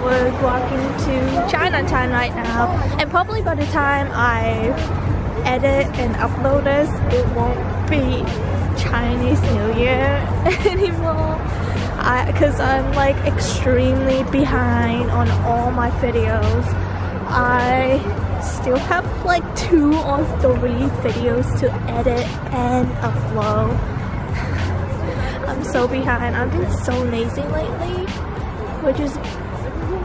We're walking to Chinatown right now, and probably by the time I edit and upload this, it won't be Chinese New Year anymore, because I'm like extremely behind on all my videos. I still have like 2 or 3 videos to edit and upload. I'm so behind. I've been so lazy lately, which is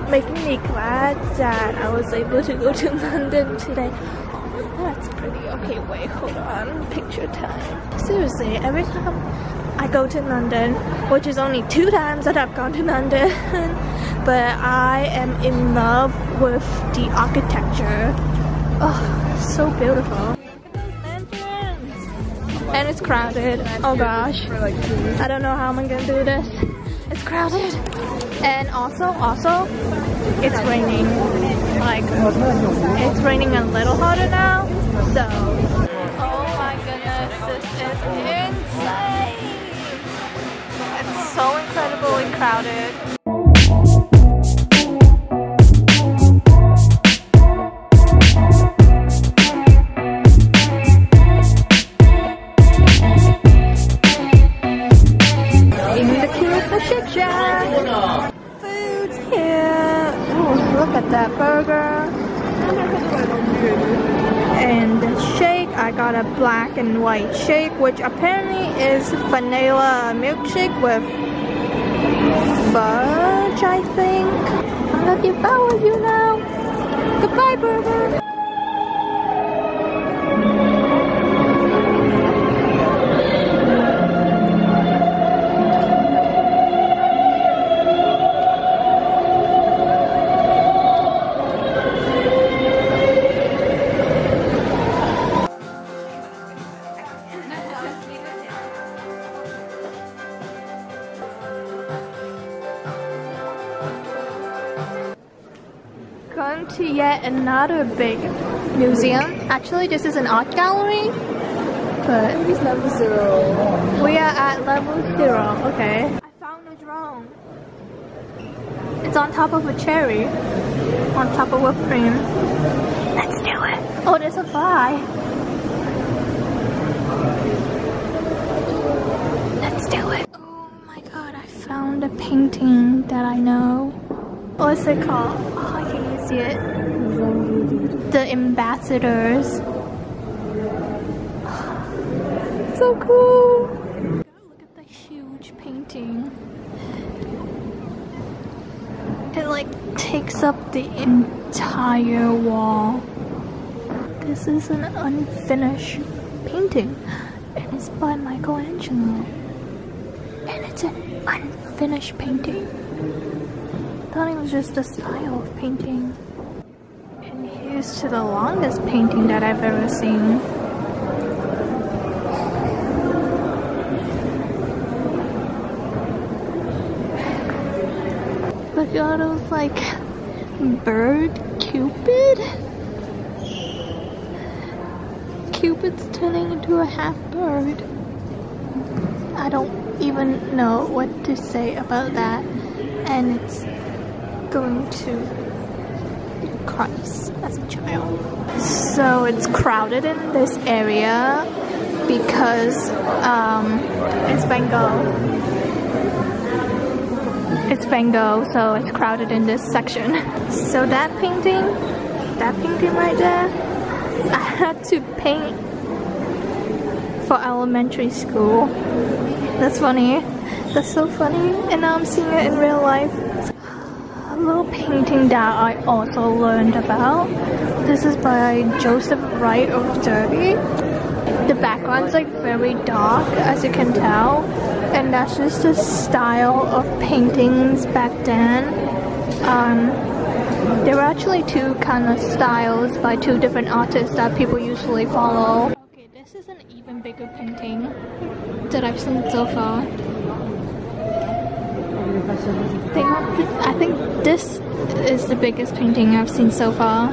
making me glad that I was able to go to London today. Oh, that's pretty. Okay, wait, hold on. Picture time. Seriously, every time I go to London, which is only 2 times that I've gone to London, but I am in love with the architecture. Oh, so beautiful. And it's crowded. Oh gosh. I don't know how I'm gonna do this. It's crowded. And also, it's raining. Like, it's raining a little harder now. So, oh my goodness, this is insane. It's so incredibly crowded. That burger and the shake. I got a black and white shake, which apparently is vanilla milkshake with fudge, I think. I love you, bow with you now. Goodbye, burger. To yet another big museum. Actually, this is an art gallery, but it's level 0. We are at level 0. Okay. I found a drone. It's on top of a cherry, on top of whipped cream. Let's do it. Oh, there's a fly. Let's do it. Oh my god! I found a painting that I know. What's it called? Oh, I can see it. The Ambassadors. So cool. Look at the huge painting. It like takes up the entire wall. This is an unfinished painting, and it's by Michelangelo. And it's an unfinished painting. I thought it was just a style of painting. And here's to the longest painting that I've ever seen. Look at all those like bird Cupid. Cupid's turning into a half bird. I don't even know what to say about that. And it's going to Christ as a child. So it's crowded in this area because it's Van Gogh. It's Van Gogh, so it's crowded in this section. So that painting right there, I had to paint for elementary school. That's funny. That's so funny. And now I'm seeing it in real life. Little painting that I also learned about. This is by Joseph Wright of Derby. The background's like very dark, as you can tell, and that's just the style of paintings back then. There were actually 2 kind of styles by 2 different artists that people usually follow. Okay, this is an even bigger painting that I've seen so far. I think this is the biggest painting I've seen so far,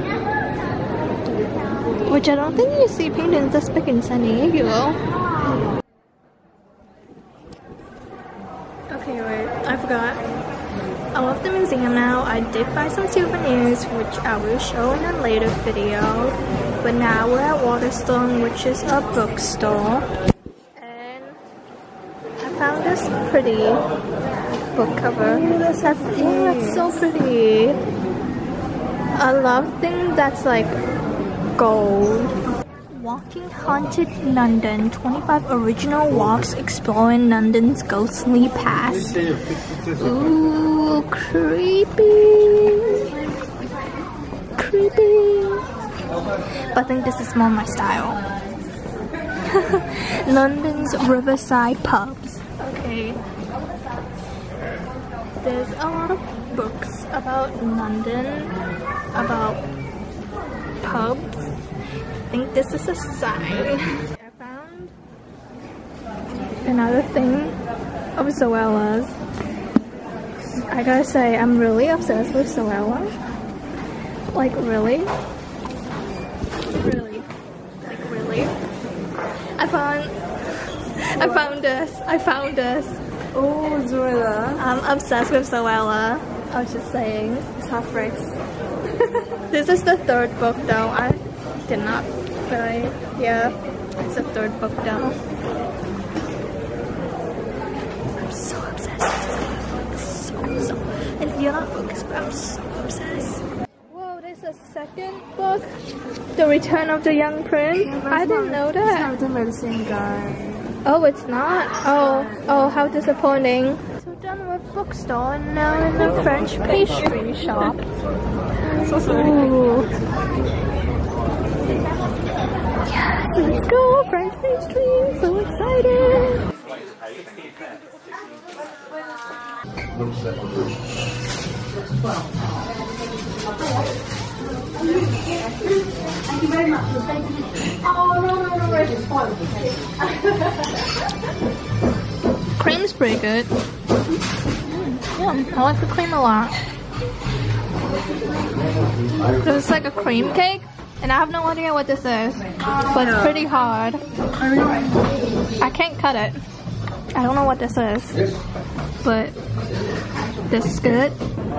which I don't think you see paintings this big in San Diego. Okay, wait, I forgot. I left the museum now. I did buy some souvenirs, which I will show in a later video. But now we're at Waterstone, which is a bookstore. And I found this pretty book cover. Yeah, it's so pretty. I love things that's like gold. Walking Haunted London, 25 original walks exploring London's ghostly past. Ooh, creepy. Creepy. But I think this is more my style. London's riverside pubs. Okay. There's a lot of books about London, about pubs. I think this is a sign. I found another thing of Zoella's. I gotta say, I'm really obsessed with Zoella. Like, really? Really. I found us. Oh, Zoella. I'm obsessed with Zoella. I was just saying. It's half breaks. This is the third book though. I did not really, yeah. It's the third book though. I'm so obsessed with Zoella. So, and you're not focused, but I'm so obsessed. The second book, The Return of the Young Prince. Yeah, I didn't know that. It's not by the same guy. Oh, it's not? Oh, how disappointing. So done with bookstore and now in the French pastry shop. So sorry. Yes, let's go, French pastry. So excited. Thank you very much. Oh, no, it's fine. Cream's pretty good. Yum. I like the cream a lot. Because it's like a cream cake, and I have no idea what this is. But it's pretty hard. I can't cut it. I don't know what this is. But this is good.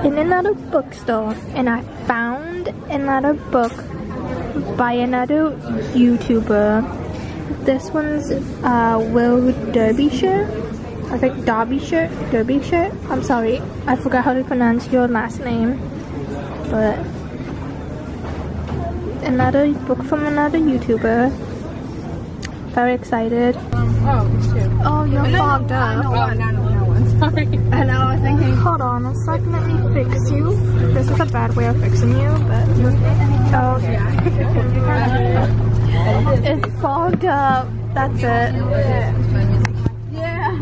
In another bookstore, and I found another book by another YouTuber. This one's Will Derbyshire. I think Derbyshire. I'm sorry, I forgot how to pronounce your last name. But another book from another YouTuber. Very excited. Oh, me too. Oh, you're fogged up. Sorry. And I was thinking, hold on a sec, let me fix you. This is a bad way of fixing you, but... Oh, yeah. It's fogged up. That's it. Yeah.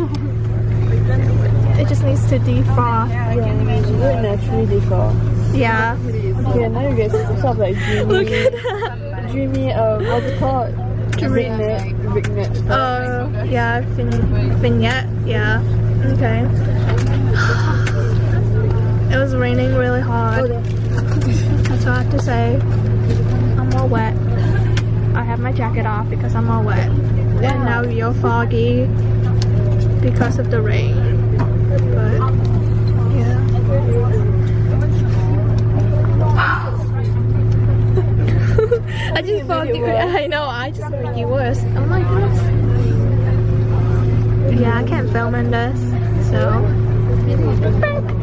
It just needs to defog. Yeah, naturally defog. Yeah. Okay, now you guys stop like dreamy. Look at that. Dreamy, what's it called? Vignette. Oh, yeah, vignette, yeah. Okay. It was raining really hard. That's all I have to say. I'm all wet. I have my jacket off because I'm all wet. And now you're foggy because of the rain. But, yeah. Wow. I just fogged you. I know, I just make you worse. Oh my gosh. Yeah, I can't film in this, so...